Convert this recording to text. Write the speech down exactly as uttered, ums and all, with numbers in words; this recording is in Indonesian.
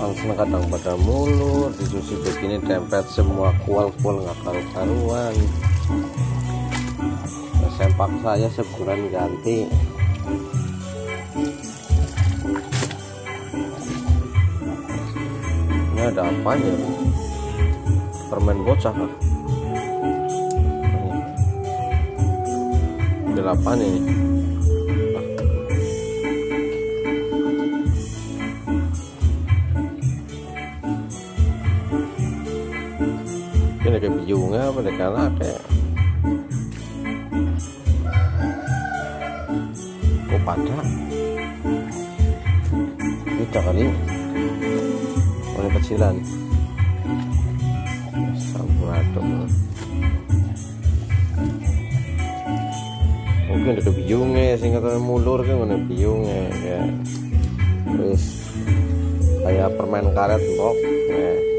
langsung kadang pada mulur disusut ini dempet semua kual-kual nggak karu-karuan. Sempak saya sebulan ganti. Ini ada apanya? Permen bocah kan? Delapan ini. Ini kayak biungnya apa dekalah kayak pada kita kali oleh kecilan sabuato mungkin ada biungnya sehingga mulur kan ada biungnya ya terus kayak permen karet blok ya.